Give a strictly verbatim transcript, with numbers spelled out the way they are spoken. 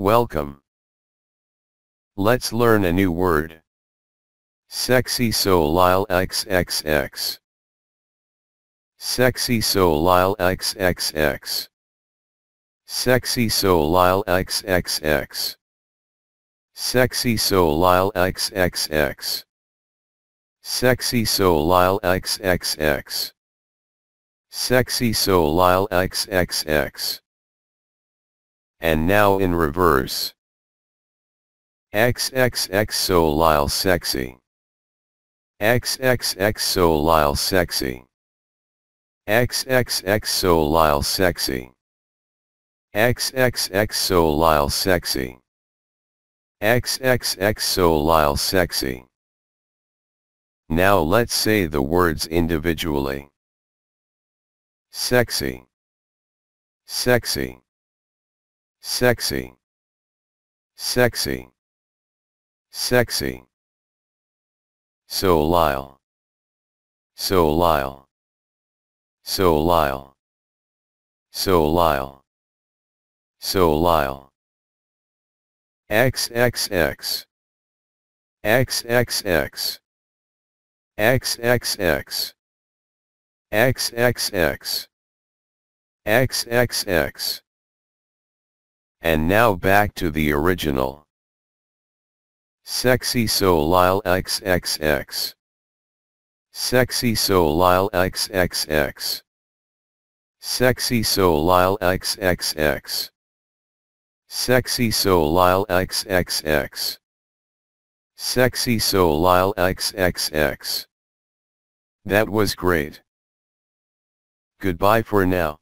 Welcome. Let's learn a new word. Sexy Soleil triple X. Sexy Soleil triple X. Sexy Soleil triple X. Sexy Soleil triple X. Sexy Soleil triple X. Sexy Soleil triple X. And now in reverse. triple X Soleil sexy. triple X Soleil sexy. triple X Soleil sexy. triple X Soleil sexy. triple X Soleil sexy. Now let's say the words individually. Sexy. Sexy. Sexy. Sexy. Sexy. Soleil. Soleil. Soleil. Soleil. Soleil. triple X. triple X. triple X. triple X. triple X. And now back to the original. Sexy Soleil triple X. Sexy Soleil triple X. Sexy Soleil triple X. Sexy Soleil triple X. Sexy Soleil triple X. That was great. Goodbye for now.